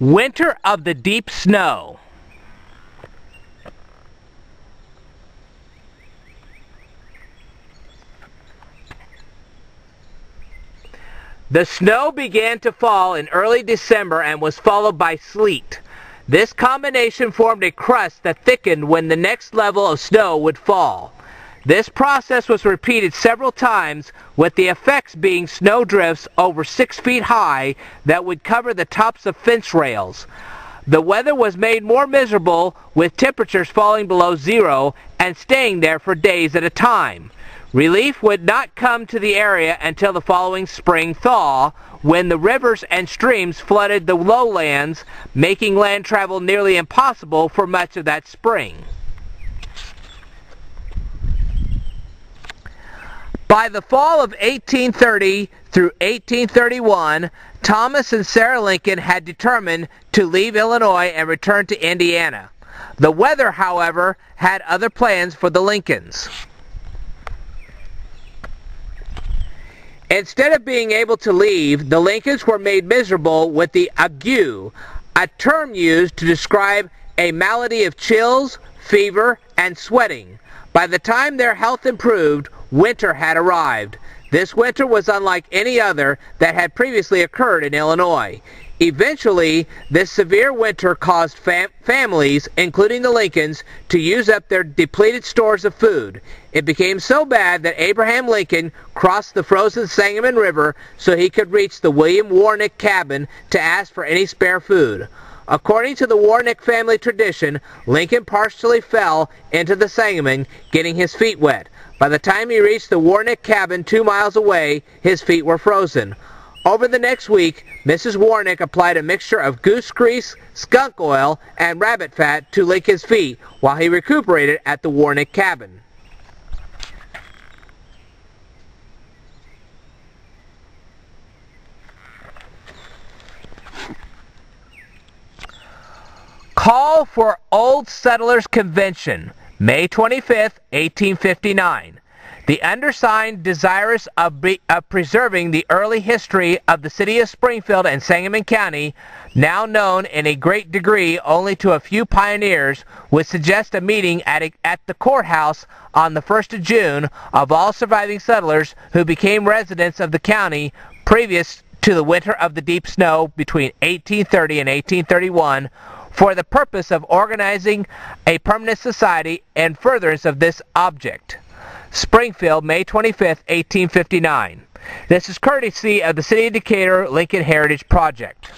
Winter of the Deep Snow. The snow began to fall in early December and was followed by sleet. This combination formed a crust that thickened when the next level of snow would fall. This process was repeated several times, with the effects being snow drifts over 6 feet high that would cover the tops of fence rails. The weather was made more miserable, with temperatures falling below zero and staying there for days at a time. Relief would not come to the area until the following spring thaw, when the rivers and streams flooded the lowlands, making land travel nearly impossible for much of that spring. By the fall of 1830 through 1831, Thomas and Sarah Lincoln had determined to leave Illinois and return to Indiana. The weather, however, had other plans for the Lincolns. Instead of being able to leave, the Lincolns were made miserable with the ague, a term used to describe a malady of chills, fever, and sweating. By the time their health improved, winter had arrived. This winter was unlike any other that had previously occurred in Illinois. Eventually, this severe winter caused families, including the Lincolns, to use up their depleted stores of food. It became so bad that Abraham Lincoln crossed the frozen Sangamon River so he could reach the William Warnick cabin to ask for any spare food. According to the Warnick family tradition, Lincoln partially fell into the Sangamon, getting his feet wet. By the time he reached the Warnick cabin 2 miles away, his feet were frozen. Over the next week, Mrs. Warnick applied a mixture of goose grease, skunk oil, and rabbit fat to Lincoln's feet while he recuperated at the Warnick cabin. Call for Old Settlers Convention, May 25, 1859. The undersigned, desirous of preserving the early history of the city of Springfield and Sangamon County, now known in a great degree only to a few pioneers, would suggest a meeting at the courthouse on the 1st of June of all surviving settlers who became residents of the county previous to the winter of the deep snow between 1830 and 1831, for the purpose of organizing a permanent society in furtherance of this object. Springfield, May 25, 1859. This is courtesy of the City of Decatur Lincoln Heritage Project.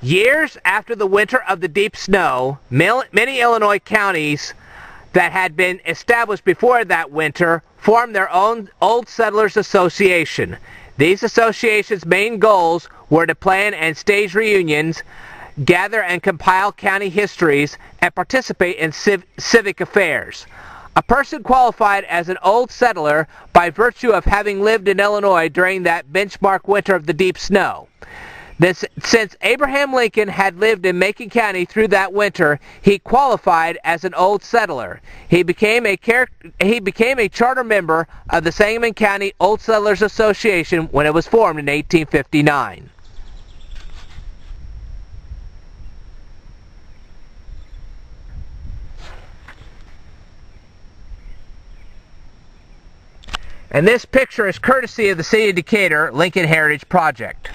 Years after the winter of the deep snow, many Illinois counties that had been established before that winter formed their own Old Settlers Association. These associations' main goals were to plan and stage reunions, gather and compile county histories, and participate in civic affairs. A person qualified as an old settler by virtue of having lived in Illinois during that benchmark winter of the deep snow. Since Abraham Lincoln had lived in Macon County through that winter, he qualified as an old settler. He became a charter member of the Sangamon County Old Settlers Association when it was formed in 1859. And this picture is courtesy of the City of Decatur Lincoln Heritage Project.